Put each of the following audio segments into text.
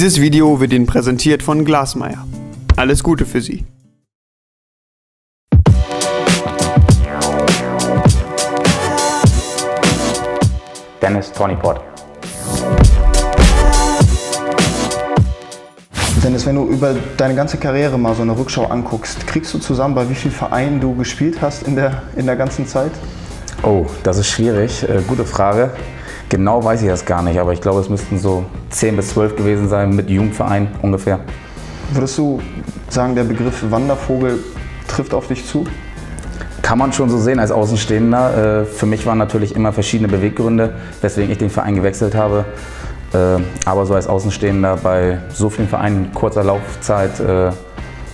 Dieses Video wird Ihnen präsentiert von Glasmeyer. Alles Gute für Sie. Dennis Tornieporth. Dennis, wenn du über deine ganze Karriere mal so eine Rückschau anguckst, kriegst du zusammen, bei wie vielen Vereinen du gespielt hast in der ganzen Zeit? Oh, das ist schwierig. Gute Frage. Genau weiß ich das gar nicht, aber ich glaube, es müssten so 10 bis 12 gewesen sein, mit Jugendverein ungefähr. Würdest du sagen, der Begriff Wandervogel trifft auf dich zu? Kann man schon so sehen als Außenstehender. Für mich waren natürlich immer verschiedene Beweggründe, weswegen ich den Verein gewechselt habe. Aber so als Außenstehender bei so vielen Vereinen kurzer Laufzeit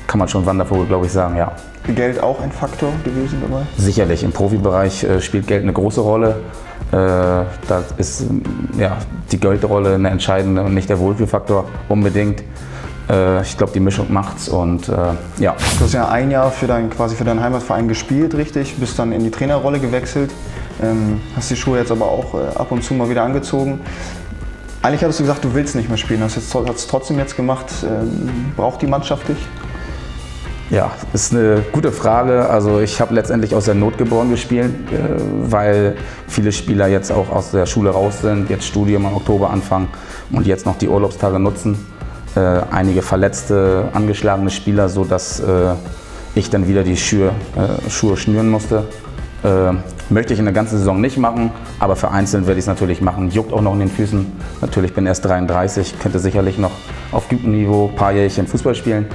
kann man schon Wandervogel, glaube ich, sagen, ja. Geld auch ein Faktor gewesen dabei? Sicherlich. Im Profibereich spielt Geld eine große Rolle. Da ist ja, die Geldrolle eine entscheidende und nicht der Wohlfühlfaktor unbedingt. Ich glaube, die Mischung macht's und ja. Du hast ja ein Jahr für deinen Heimatverein gespielt, richtig? Bist dann in die Trainerrolle gewechselt, hast die Schuhe jetzt aber auch ab und zu mal wieder angezogen. Eigentlich hattest du gesagt, du willst nicht mehr spielen, hast es trotzdem jetzt gemacht. Braucht die Mannschaft dich? Ja, ist eine gute Frage. Also ich habe letztendlich aus der Not geboren gespielt, weil viele Spieler jetzt auch aus der Schule raus sind, jetzt Studium im Oktober anfangen und jetzt noch die Urlaubstage nutzen. Einige verletzte, angeschlagene Spieler, sodass ich dann wieder die Schuhe schnüren musste. Möchte ich in der ganzen Saison nicht machen, aber vereinzelt werde ich es natürlich machen. Juckt auch noch in den Füßen. Natürlich bin erst 33, könnte sicherlich noch auf gutem Niveau ein paar Jährchen Fußball spielen.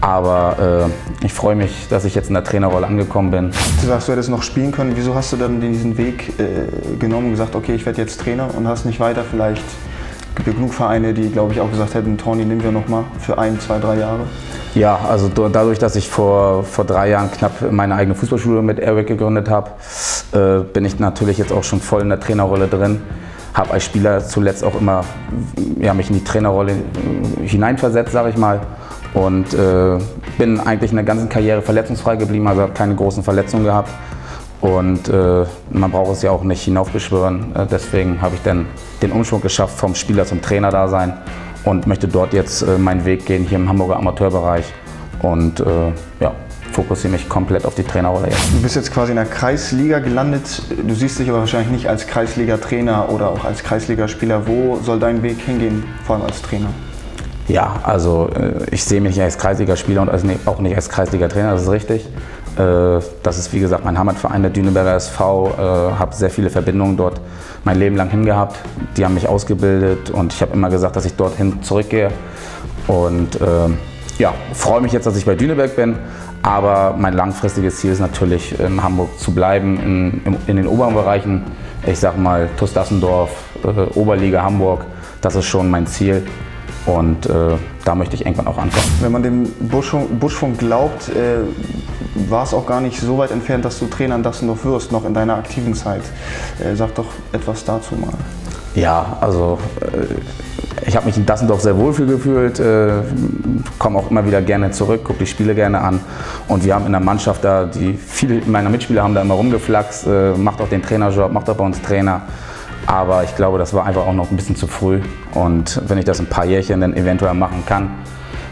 Aber ich freue mich, dass ich jetzt in der Trainerrolle angekommen bin. Du sagst, du hättest noch spielen können. Wieso hast du dann diesen Weg genommen und gesagt, okay, ich werde jetzt Trainer und hast nicht weiter vielleicht... Es gibt genug Vereine, die, glaube ich, auch gesagt hätten, Torni nehmen wir noch mal für 1, 2, 3 Jahre. Ja, also dadurch, dass ich vor 3 Jahren knapp meine eigene Fußballschule mit Eric gegründet habe, bin ich natürlich jetzt auch schon voll in der Trainerrolle drin. Habe als Spieler zuletzt auch immer mich in die Trainerrolle hineinversetzt, sage ich mal. Und bin eigentlich in der ganzen Karriere verletzungsfrei geblieben, also habe keine großen Verletzungen gehabt. Und man braucht es ja auch nicht hinaufbeschwören, deswegen habe ich dann den Umschwung geschafft vom Spieler zum Trainer-Dasein und möchte dort jetzt meinen Weg gehen, hier im Hamburger Amateurbereich und ja, fokussiere mich komplett auf die Trainerrolle jetzt. Du bist jetzt quasi in der Kreisliga gelandet, du siehst dich aber wahrscheinlich nicht als Kreisliga-Trainer oder auch als Kreisligaspieler. Wo soll dein Weg hingehen, vor allem als Trainer? Ja, also ich sehe mich nicht als Kreisligaspieler und auch nicht als Kreisliga-Trainer, das ist richtig. Das ist wie gesagt mein Heimatverein, der Düneberger SV, habe sehr viele Verbindungen dort mein Leben lang hingehabt. Die haben mich ausgebildet und ich habe immer gesagt, dass ich dorthin zurückgehe. Und ja, freue mich jetzt, dass ich bei Düneberg bin, aber mein langfristiges Ziel ist natürlich in Hamburg zu bleiben, in den oberen Bereichen. Ich sag mal Tustassendorf, Oberliga Hamburg, das ist schon mein Ziel. Und da möchte ich irgendwann auch ankommen. Wenn man dem Buschfunk glaubt, war es auch gar nicht so weit entfernt, dass du Trainer in Dassendorf wirst, noch in deiner aktiven Zeit. Sag doch etwas dazu mal. Ja, also ich habe mich in Dassendorf sehr wohlfühl gefühlt, komme auch immer wieder gerne zurück, gucke die Spiele gerne an. Und wir haben in der Mannschaft da, viele meiner Mitspieler haben da immer rumgeflaxt, macht auch den Trainerjob, macht auch bei uns Trainer. Aber ich glaube, das war einfach auch noch ein bisschen zu früh. Und wenn ich das ein paar Jährchen dann eventuell machen kann,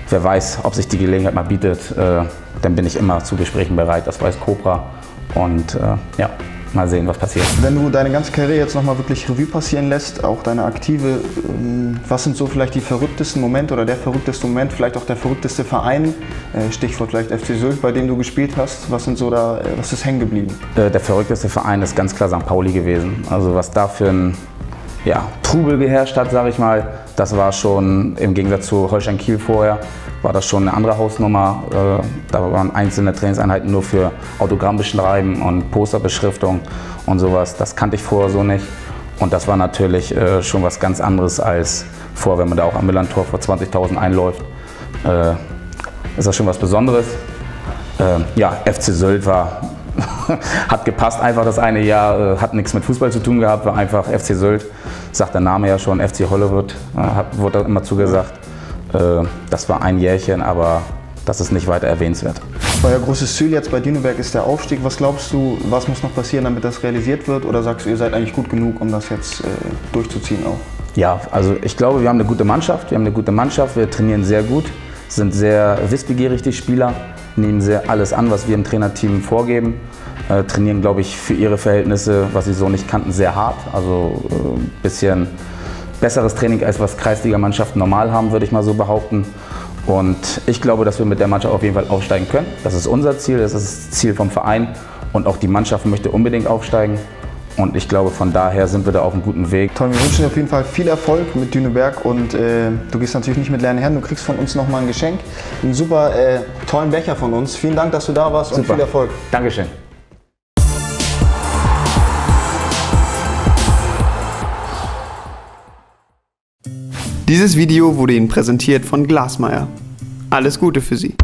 wer weiß, ob sich die Gelegenheit mal bietet, dann bin ich immer zu Gesprächen bereit. Das weiß Cobra. Und ja, mal sehen, was passiert. Wenn du deine ganze Karriere jetzt nochmal wirklich Revue passieren lässt, auch deine aktive, was sind so vielleicht die verrücktesten Momente oder der verrückteste Moment, vielleicht auch der verrückteste Verein, Stichwort vielleicht FC Sylt, bei dem du gespielt hast, was sind so da, was ist hängen geblieben? Der verrückteste Verein ist ganz klar St. Pauli gewesen. Also was da für ein Trubel geherrscht hat, sage ich mal, das war schon im Gegensatz zu Holstein Kiel vorher, war das schon eine andere Hausnummer. Da waren einzelne Trainingseinheiten nur für Autogrammbeschreiben und Posterbeschriftung und sowas. Das kannte ich vorher so nicht. Und das war natürlich schon was ganz anderes als vorher, wenn man da auch am Millerntor vor 20.000 einläuft. Ist das schon was Besonderes. Ja, FC Sylt war... hat gepasst einfach das eine Jahr, hat nichts mit Fußball zu tun gehabt, war einfach FC Sylt, sagt der Name ja schon, FC Hollywood, wurde immer zugesagt. Das war ein Jährchen, aber das ist nicht weiter erwähnenswert. Euer großes Ziel jetzt bei Düneberg ist der Aufstieg. Was glaubst du, was muss noch passieren, damit das realisiert wird? Oder sagst du, ihr seid eigentlich gut genug, um das jetzt durchzuziehen auch? Ja, also ich glaube, wir haben eine gute Mannschaft. Wir trainieren sehr gut, sind sehr wissbegierig, die Spieler, nehmen sehr alles an, was wir im Trainerteam vorgeben. Trainieren, glaube ich, für ihre Verhältnisse, was sie so nicht kannten, sehr hart. Also ein bisschen besseres Training, als was Kreisligamannschaften normal haben, würde ich mal so behaupten. Und ich glaube, dass wir mit der Mannschaft auf jeden Fall aufsteigen können. Das ist unser Ziel, das ist das Ziel vom Verein. Und auch die Mannschaft möchte unbedingt aufsteigen. Und ich glaube, von daher sind wir da auf einem guten Weg. Toll, wir wünschen dir auf jeden Fall viel Erfolg mit Düneberg. Und du gehst natürlich nicht mit leeren Händen, du kriegst von uns nochmal ein Geschenk. Einen super tollen Becher von uns. Vielen Dank, dass du da warst und viel Erfolg. Dankeschön. Dieses Video wurde Ihnen präsentiert von Glasmeyer. Alles Gute für Sie.